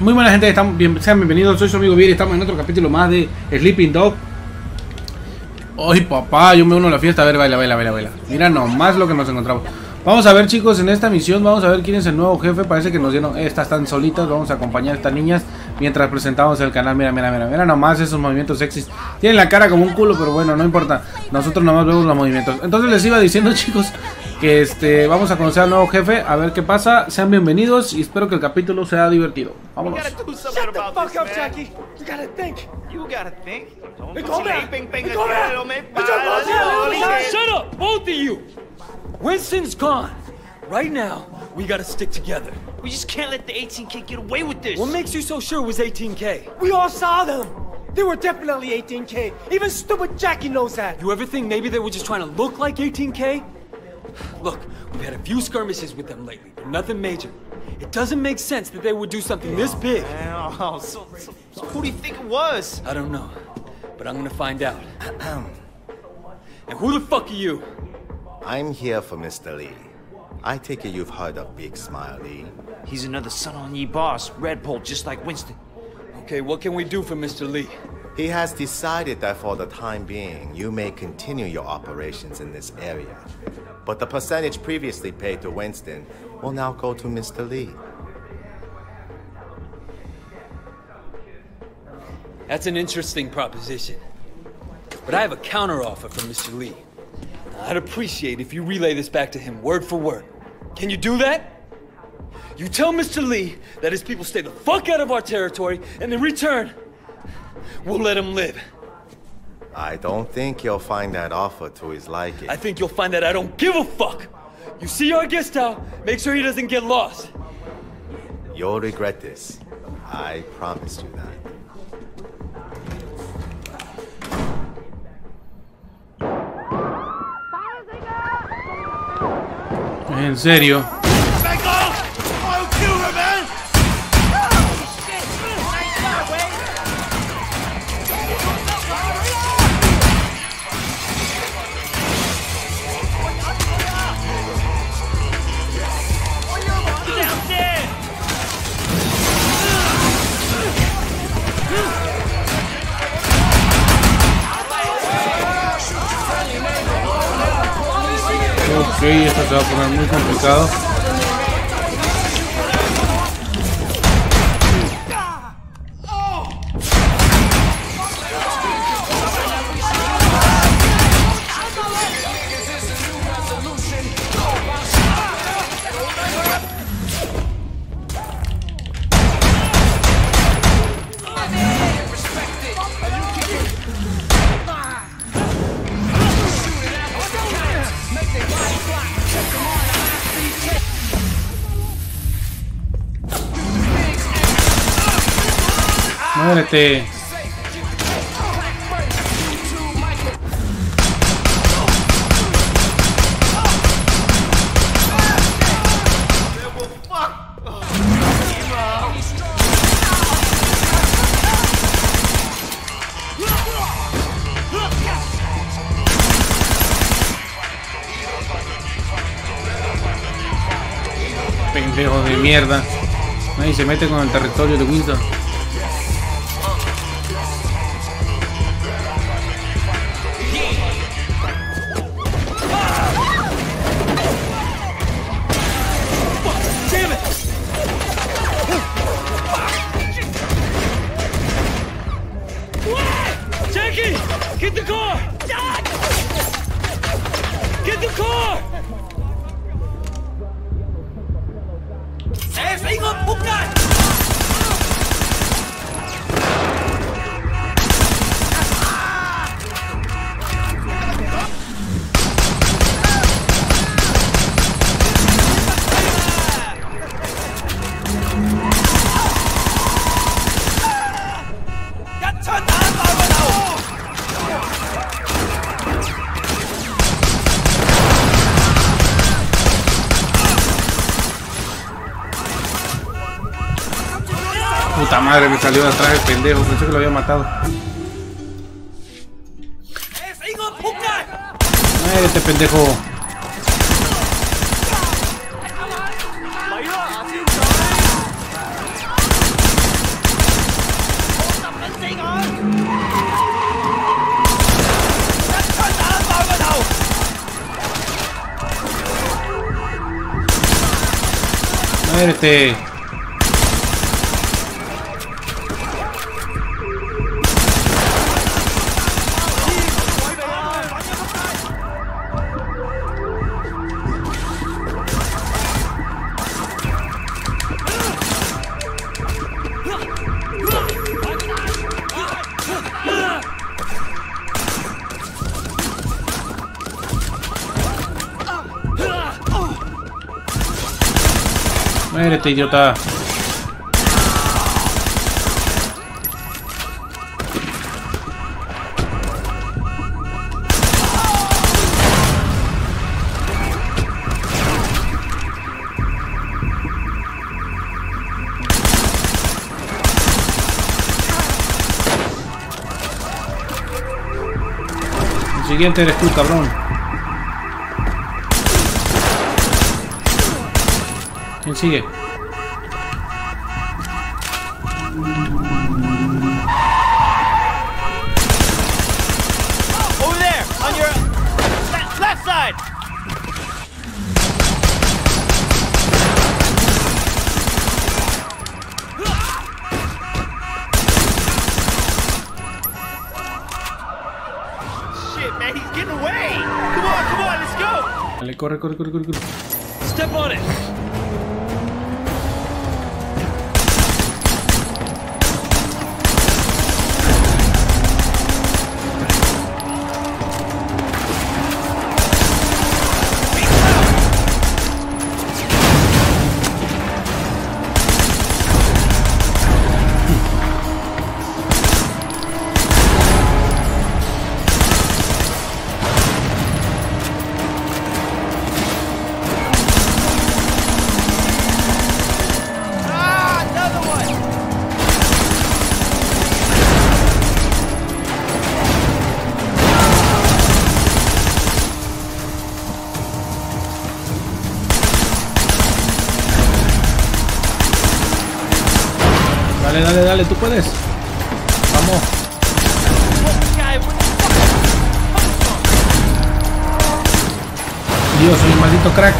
Muy buena gente, sean bienvenidos, soy su amigo Vier y estamos en otro capítulo más de Sleeping Dog. Ay papá, yo me uno a la fiesta, a ver, baila, baila, baila, baila. Mira nomás lo que nos encontramos. Vamos a ver chicos, en esta misión vamos a ver quién es el nuevo jefe. Parece que nos dieron, estas tan solitas, vamos a acompañar a estas niñas mientras presentamos el canal. Mira, mira, mira, mira nomás esos movimientos sexys. Tienen la cara como un culo, pero bueno, no importa. Nosotros nomás vemos los movimientos. Entonces les iba diciendo chicos que vamos a conocer al nuevo jefe, a ver qué pasa. Sean bienvenidos y espero que el capítulo sea divertido. Vámonos. Winston's gone. Right now, we gotta stick together. We just can't let the 18K get away with this. What makes you so sure it was 18K? We all saw them. They were definitely 18K. Even stupid Jackie knows that. You ever think maybe they were just trying to look like 18K? Look, we've had a few skirmishes with them lately, but nothing major. It doesn't make sense that they would do something this big. Oh, so who do you think it was? I don't know, but I'm gonna find out. And who the fuck are you? I'm here for Mr. Lee. I take it you've heard of Big Smile Lee. He's another Sun On Yee boss, Redpole, just like Winston. Okay, what can we do for Mr. Lee? He has decided that for the time being, you may continue your operations in this area. But the percentage previously paid to Winston will now go to Mr. Lee. That's an interesting proposition. But I have a counteroffer from Mr. Lee. I'd appreciate if you relay this back to him word for word. Can you do that? You tell Mr. Lee that his people stay the fuck out of our territory, and in return, we'll let him live. I don't think you'll find that offer to his liking. I think you'll find that I don't give a fuck. You see our guest out, make sure he doesn't get lost. You'll regret this. I promise you that. En serio. Ok, esto se va a poner muy complicado. Muérete. Pendejo de mierda. Nadie se mete con el territorio de Winston. Puta madre, me salió de atrás el pendejo, pensé que lo había matado. Muérete, pendejo. ¡Muérete! ¡Muérete, idiota! El siguiente eres tú, cabrón. ¿Quién sigue? Over there, on your left side. Shit, man, he's getting away. Come on, let's go. Dale, corre, corre, corre, corre, corre. Step on it. Dale, dale, dale, tú puedes. Vamos. Dios, soy un maldito crack.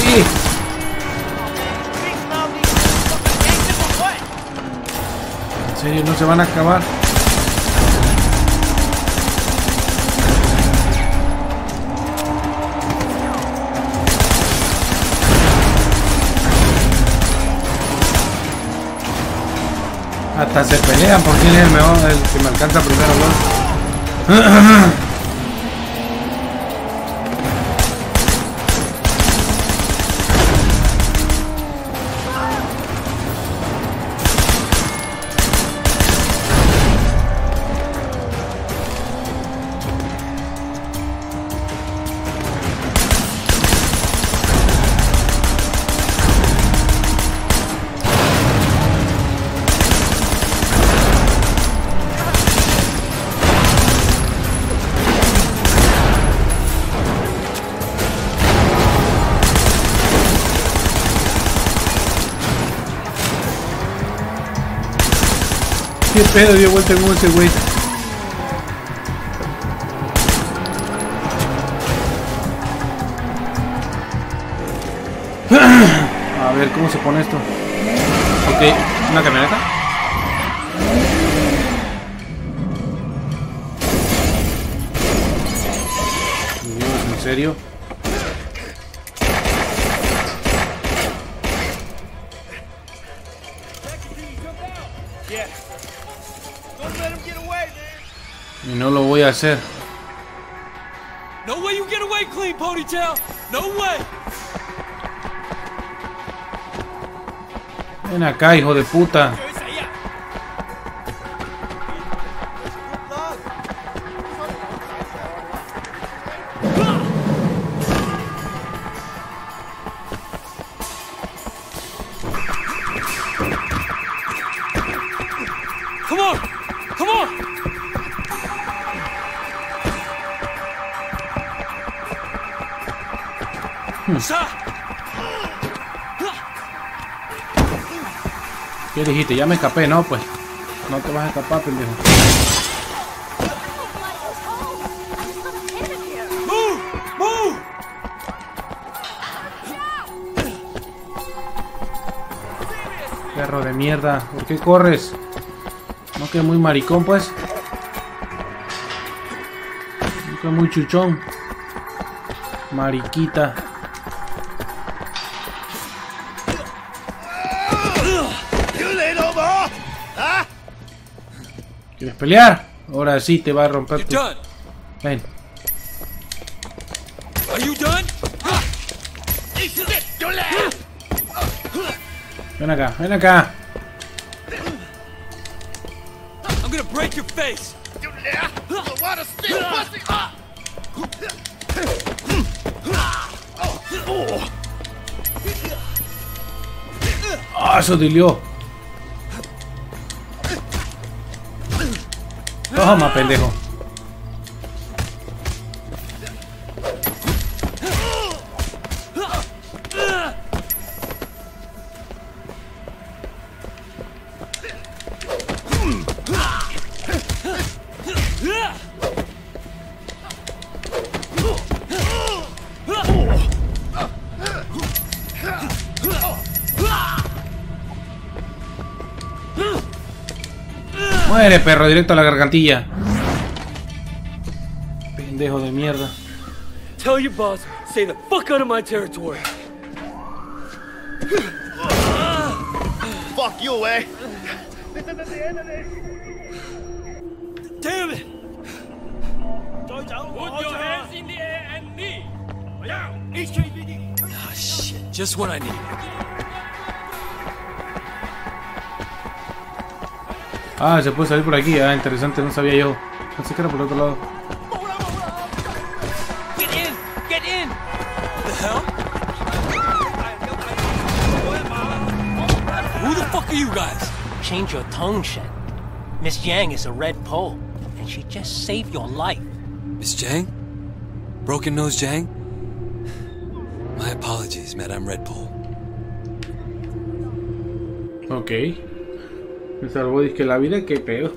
Sí. En serio, no se van a acabar. Hasta se pelean por quién es el mejor, el que me alcanza primero, ¿no? ¿Qué pedo dio vuelta en ese güey? A ver, ¿cómo se pone esto? Ok, una camioneta. Dios, ¿en serio? Y no lo voy a hacer. No way you get away clean, ponytail. No way. Ven acá, hijo de puta. Come on. Come on. ¿Qué dijiste? Ya me escapé, ¿no? Pues no te vas a escapar, pendejo. Perro de mierda, ¿por qué corres? No que muy maricón, pues. No que muy chuchón. Mariquita. ¿Quieres pelear? Ahora sí te va a romper tu... Ven. Ven acá, ven acá. Ah, oh, eso dolió. Toma, pendejo. Muere, perro, directo a la gargantilla. Pendejo de mierda. Tell your boss, stay the fuck out of my territory. Fuck you, eh. Damn it. Put your hands in the air and knee. Ah, shit, just what I need. Ah, se puede salir por aquí, ah, interesante, no sabía yo. Pensé que era por el otro lado. Get in, get in. The hell? Who the fuck are you guys? Change your tongue, Shen. Miss Yang is a red pole, and she just saved your life. Miss Yang? Broken nose Yang? My apologies, Madame Red Pole. Okay. Me salvó, dije, la vida, qué pedo.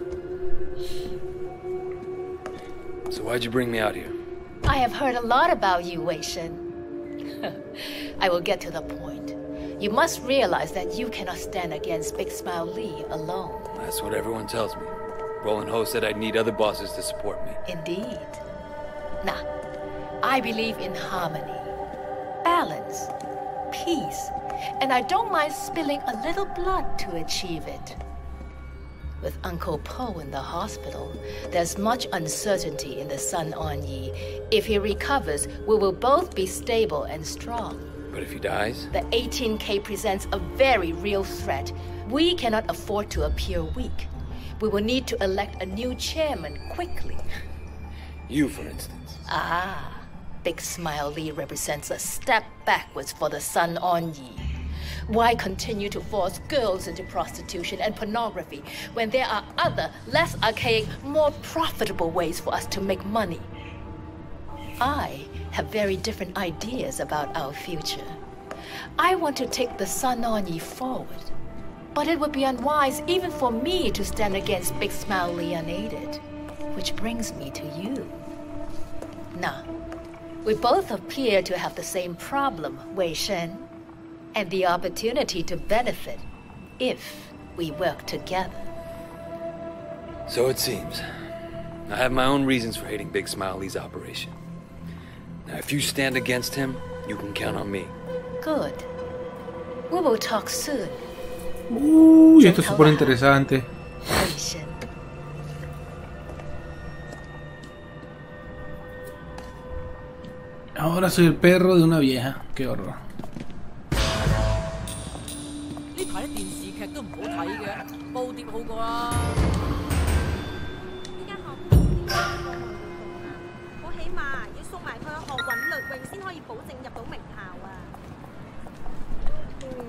So why'd you bring me out here? I have heard a lot about you, Wei Shen. I will get to the point. You must realize that you cannot stand against Big Smile Lee alone. That's what everyone tells me. Roland Ho said I'd need other bosses to support me. Indeed. Nah, I believe in harmony, balance, peace, and I don't mind spilling a little blood to achieve it. With Uncle Po in the hospital, there's much uncertainty in the Sun On Yee. If he recovers, we will both be stable and strong. But if he dies? The 18K presents a very real threat. We cannot afford to appear weak. We will need to elect a new chairman quickly. You, for instance. Ah, Big Smile Lee represents a step backwards for the Sun On Yee. Why continue to force girls into prostitution and pornography when there are other, less archaic, more profitable ways for us to make money? I have very different ideas about our future. I want to take the Sun On Yee forward, but it would be unwise even for me to stand against Big Smile Lee unaided, which brings me to you. Now, we both appear to have the same problem, Wei Shen. And the opportunity to benefit if we work together. So it seems. I have my own reasons for hating Big Smile Lee's operation. Now, if you stand against him, you can count on me. Good. We will talk soon. Esto es súper interesante. Ahora soy el perro de una vieja. Qué horror.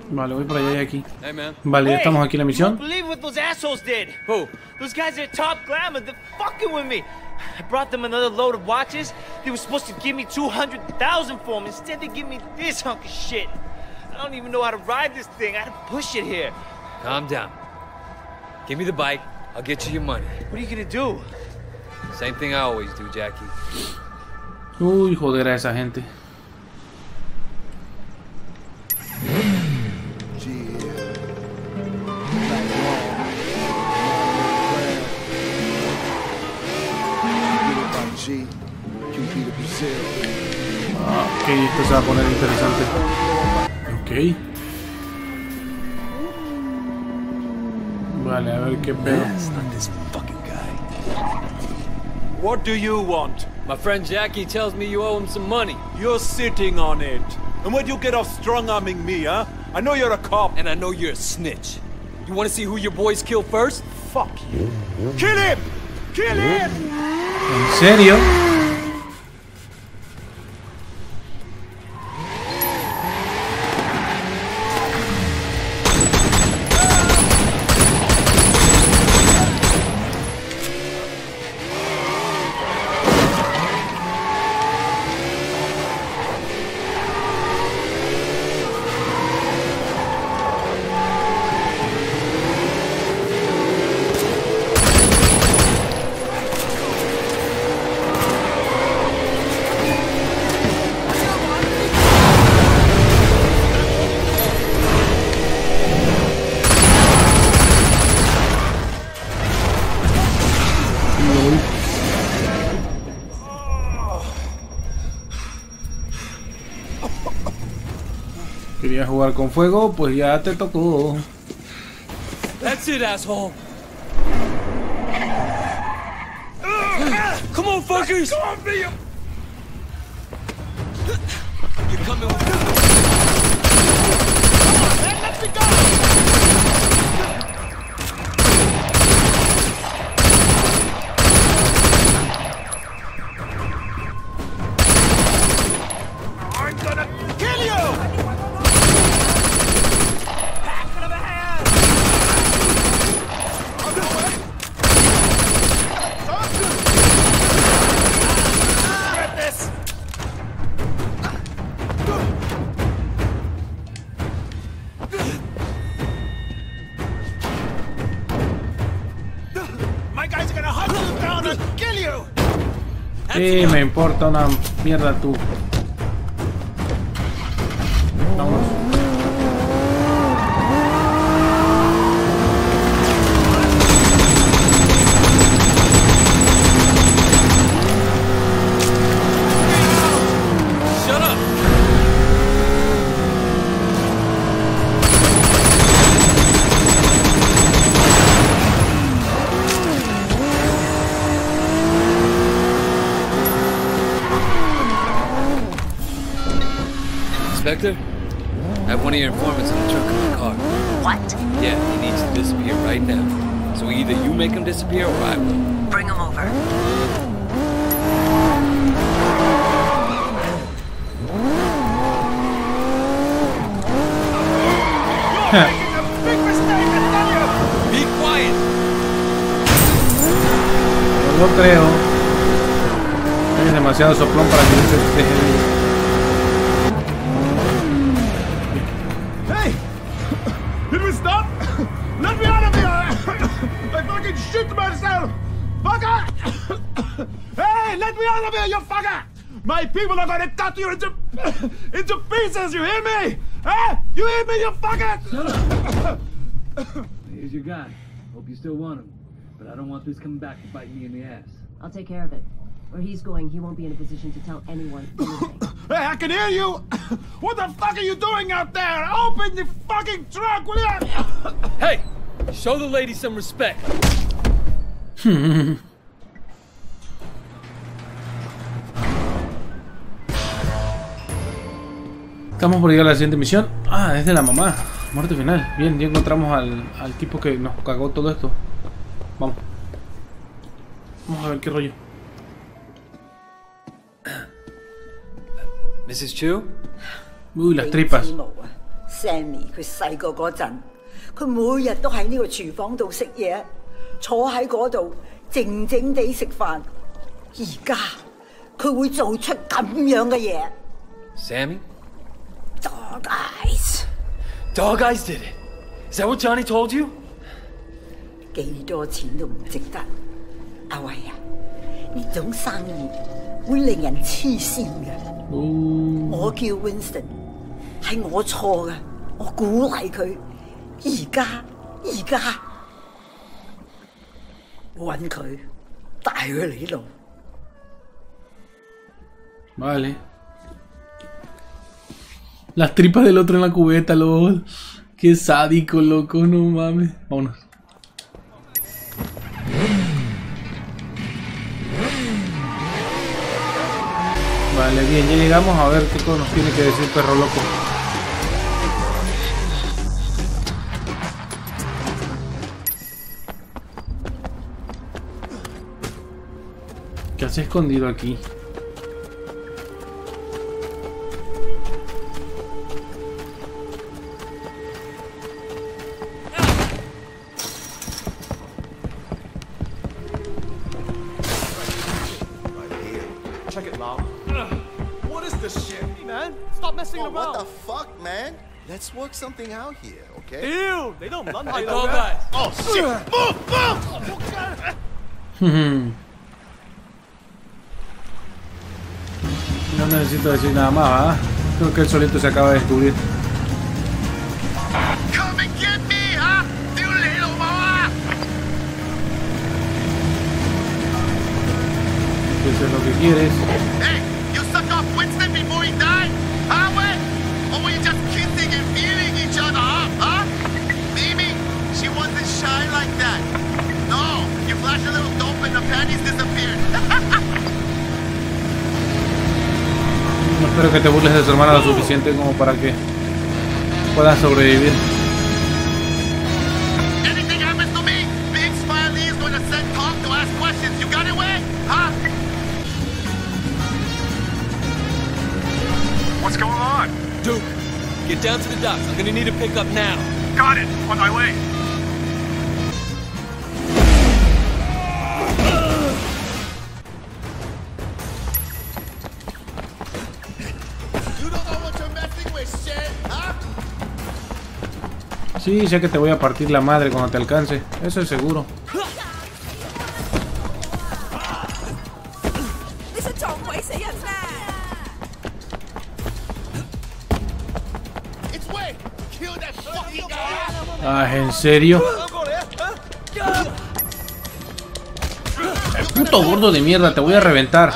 Vale, voy por allá y aquí. Vale, ya estamos aquí en la misión. I brought them another load of watches. They were supposed to give me 200,000 for them. Instead, they give me this hunk of shit. I don't even know how to ride this thing. I had to push it here. Calm down. Give me the bike. I'll get you your money. What are you gonna do? Same thing I always do, Jackie. Uy, joder a esa gente. que esto se va a poner interesante. Ok. Vale, a ver qué pedo. What do you want? My friend Jackie tells me you owe him some money. You're sitting on it. And where'd you get off strong-arming me, huh? I know you're a cop. And I know you're a snitch. You want to see who your boys kill first? Fuck you. Kill him! Kill him! ¿En serio? Quería jugar con fuego, pues ya te tocó. That's it, asshole. Come on, fuckers. Come on, Bill. You're coming with me. Come on, man, let me go. I'm gonna kill you. Sí, me importa una mierda tú. Vamos. Inspector, I have one of your informants in the trunk of the car. What? Yeah, he needs to disappear right now. So either you make him disappear or I will. Bring him over. You're making a big mistake, I tell you! Be quiet! No lo creo. Tienes demasiado soplón para que no te deje. You fucker! My people are gonna cut you into pieces. You hear me? Huh? You hear me? You fucker! Here's your guy. Hope you still want him, but I don't want this coming back to bite me in the ass. I'll take care of it. Where he's going, he won't be in a position to tell anyone anything. Hey, I can hear you. What the fuck are you doing out there? Open the fucking trunk, will you? Hey, show the lady some respect. Estamos por llegar a la siguiente misión. Ah, es de la mamá. Muerte final. Bien, ya encontramos al tipo que nos cagó todo esto. Vamos. Vamos a ver qué rollo. Mrs. Chu. Uy, las tripas. Sammy,佢細個嗰陣，佢每日都喺呢個廚房度食嘢，坐喺嗰度靜靜地食飯。而家佢會做出咁樣嘅嘢。Sammy. Dog eyes. Dog eyes did it. Is that what Johnny told you? 幾多錢都唔值得。阿偉啊，呢種生意會令人黐線嘅。我叫 Winston， 係我錯嘅，我鼓勵佢。而家我揾佢，帶佢嚟呢度。Vale. Las tripas del otro en la cubeta, lol. Qué sádico, loco, no mames. Vámonos. Vale, bien, ya llegamos. A ver qué nos tiene que decir perro loco. ¿Qué hace escondido aquí? Let's work something out here, okay? Ew, they don't love me. Oh shit! Move, move! No necesito decir nada más, ¿eh? Creo que el solito se acaba de descubrir. Come and get me, huh? You little mama. Eso es lo que quieres. Hey, you suck off Winston before he died. No espero que te burles de su hermana lo suficiente como para que puedas sobrevivir. Anything happens to me, Big Smile Lee is going to send Tom to ask questions. You got it, Wei? Huh? What's going on? Duke, get down to the docks. I'm going to need a pickup now. Got it. On my way. Sí, sé que te voy a partir la madre cuando te alcance, eso es seguro. Ah, ¿en serio? El puto gordo de mierda, te voy a reventar.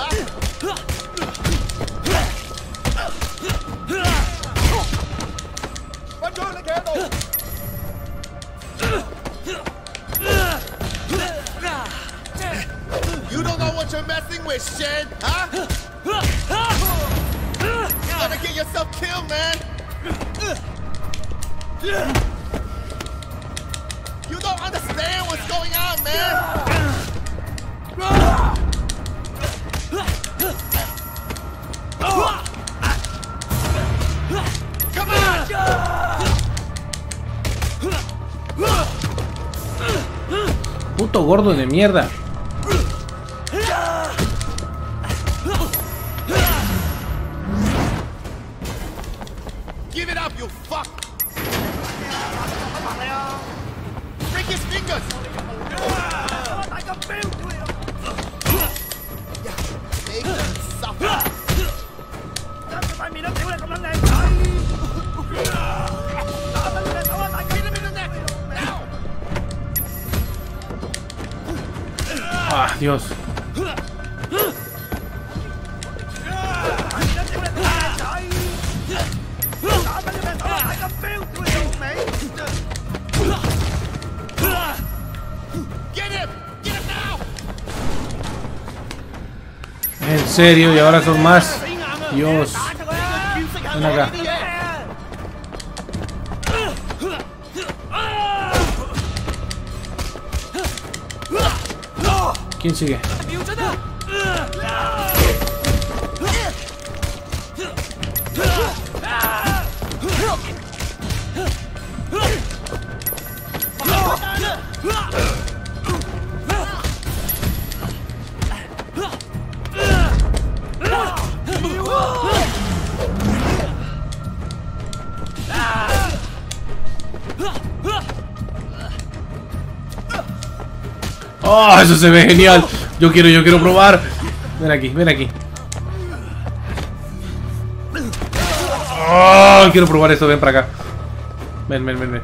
Puto gordo de mierda. Dios. En serio, y ahora son más. Dios. Ven acá. ¿Quién sigue? ¡Oh, eso se ve genial! Yo quiero probar. Ven aquí, ven aquí. ¡Oh, quiero probar esto! Ven para acá. Ven, ven, ven, ven.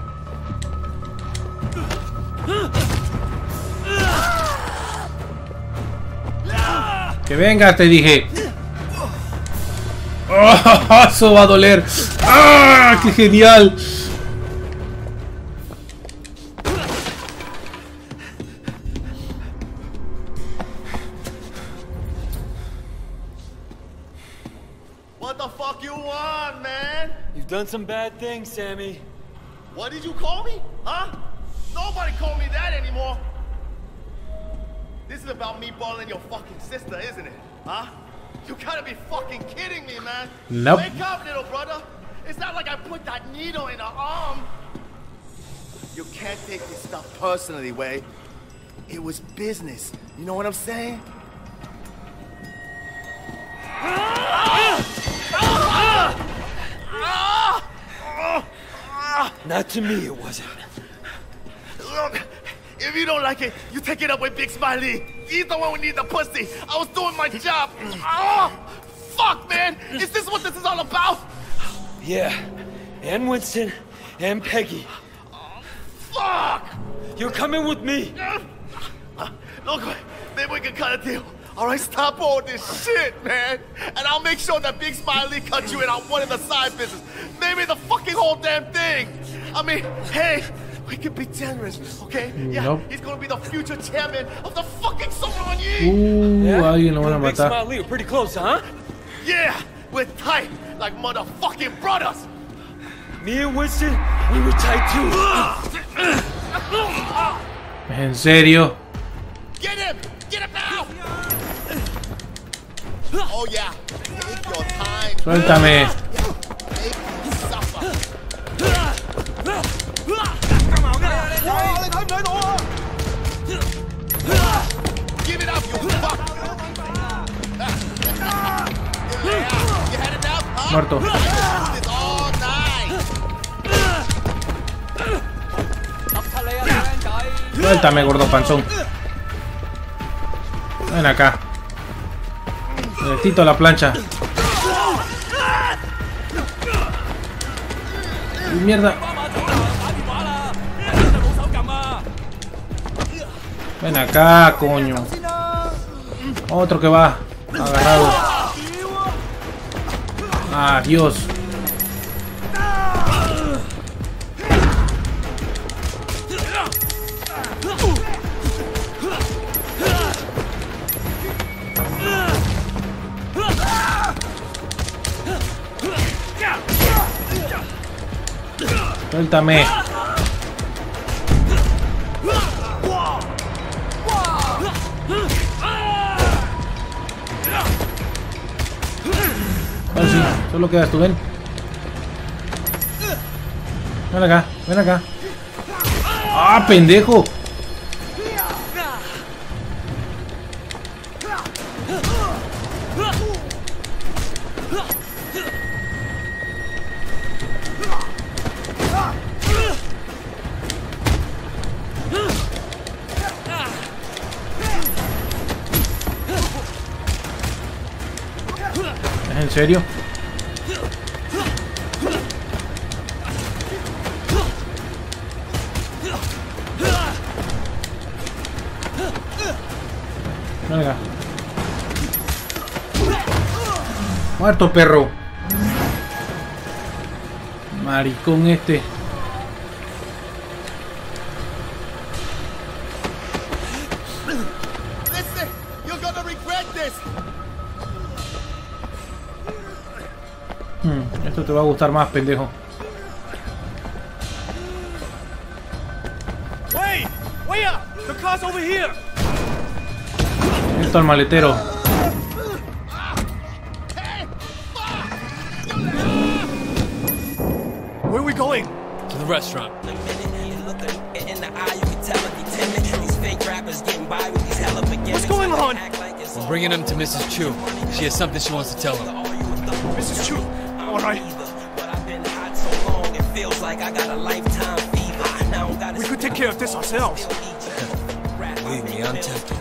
¡Que vengas, te dije! ¡Oh, eso va a doler! ¡Ah, qué genial! What the fuck you want, man? You've done some bad things, Sammy. What did you call me? Huh? Nobody called me that anymore. This is about me balling your fucking sister, isn't it? Huh? You gotta be fucking kidding me, man. Nope. Wake up, little brother. It's not like I put that needle in her arm. You can't take this stuff personally, Wei. It was business. You know what I'm saying? Not to me, it wasn't. Look, if you don't like it, you take it up with Big Smile Lee. He's the one who needs the pussy. I was doing my job. Oh, fuck, man. Is this what this is all about? Yeah, and Winston, and Peggy. Oh, fuck! You're coming with me. Look, maybe we can cut a deal. All right, stop all this shit, man. And I'll make sure that Big Smile Lee cuts you in on one of the side business. Maybe the fucking whole damn thing. I mean, hey, we could be generous, okay? Yeah, nope. He's gonna be the future chairman of the fucking Sun On Yee. Ooh, yeah? Alguien lo van a matar. Big Smile Lee, we're pretty close, huh? Yeah, we're tight, like motherfucking brothers. Me and Winston, we were tight too. En serio. Get him! Get him now! Oh yeah, take your time. Suéltame. Give it up, you fuck. You had enough, huh? Muerto. Suéltame, gordo panzón. Ven acá. Necesito la plancha. Mierda. Ven acá, coño. Otro que va agarrado. Adiós. Suéltame. Ahora sí, solo quedas tú, ven. Ven acá, ven acá. ¡Ah, pendejo! ¿En serio? Venga. Muerto, perro. Maricón este. Esto te va a gustar más, pendejo. Esto al maletero. Where are we going? To the restaurant. What's going on? We're bringing him to Mrs. Chu. She has something she wants to tell him. Mrs. Chu. But I've been hot so long, it feels like I got a lifetime fever. Now we could take care of this ourselves. Believe me, I'm tempted.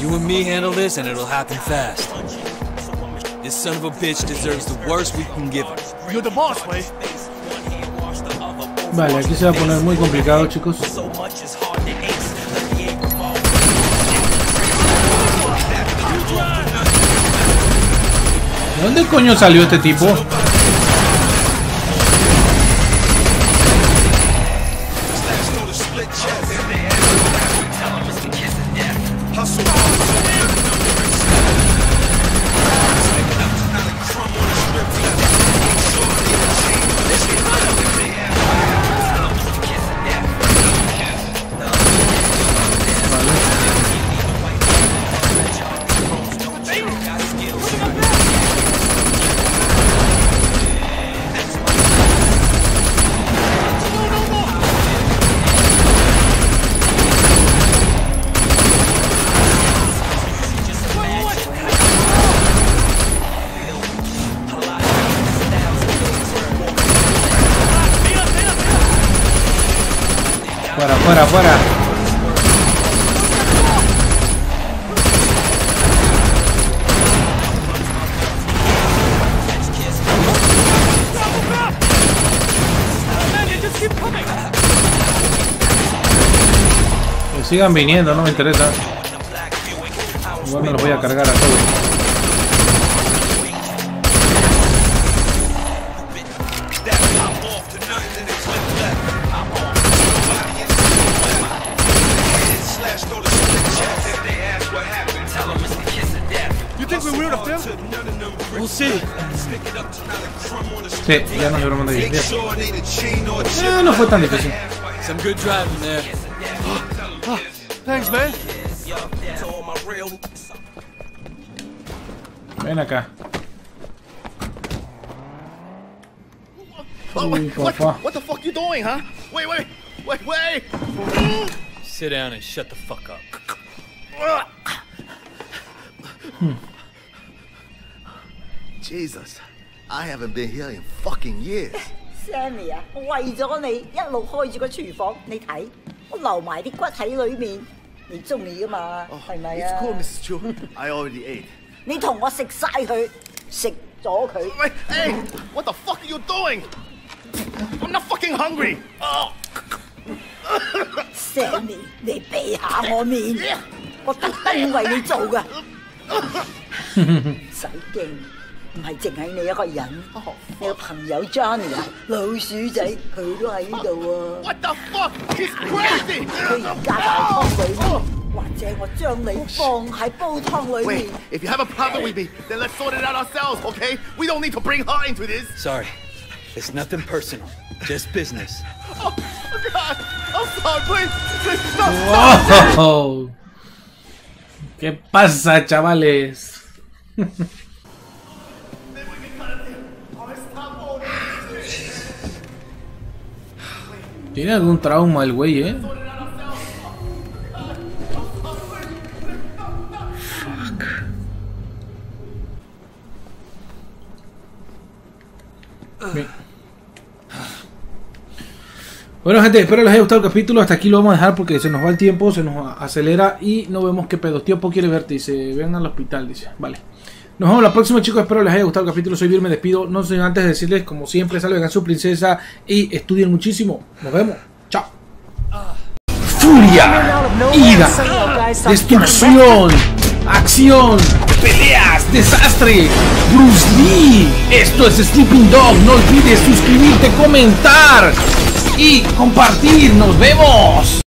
You and me handle this and it'll happen fast. This son of a bitch deserves the worst we can give him. You're the boss, Wei. Vale, aquí se va a poner muy complicado, chicos. ¿De dónde coño salió este tipo? Fuera. Que sigan viniendo, no me interesa. Igual me los voy a cargar a todos. Sí, ya nos libramos de ahí. No fue tan difícil. Ven acá. Uy, papá. Sit down and shut the fuck up. Jesus, I haven't been here in fucking years. Sammy 啊，為咗你一路開住個廚房，你睇我留埋啲骨喺裡面，你中意㗎嘛？係咪啊 ？It's cool, Mrs. Chu. I already ate. 你同我食曬佢，食咗佢。Wait, hey, what the fuck are you doing? I'm not fucking hungry. Sammy， 你避下我面，我特登為你做㗎。使勁。唔係淨係你一個人，你個朋友 Johnny 啊，老鼠仔佢都喺呢度喎。What the fuck? He's crazy！ 佢而家大湯裏面，或者我將你放喺煲湯裏面。Wait, if you have a problem with me, then let's sort it out ourselves, okay? We don't need to bring her into this. Sorry, it's nothing personal, just business. Oh God, I'm sorry, please, please stop. Wow. ¿Qué pasa, chavales? Tiene algún trauma el güey, ¿eh? Fuck. Bien. Bueno, gente, espero les haya gustado el capítulo. Hasta aquí lo vamos a dejar porque se nos va el tiempo, se nos acelera y no vemos qué pedo. Tío Po quiere verte y se ven al hospital, dice. Vale. Nos vemos la próxima, chicos. Espero les haya gustado el capítulo. Soy Vir, me despido. No sin antes decirles, como siempre, salven a su princesa y estudien muchísimo. Nos vemos. Chao. Furia, ira, destrucción, acción, peleas, desastre. Bruce Lee. Esto es Sleeping Dog. No olvides suscribirte, comentar y compartir. Nos vemos.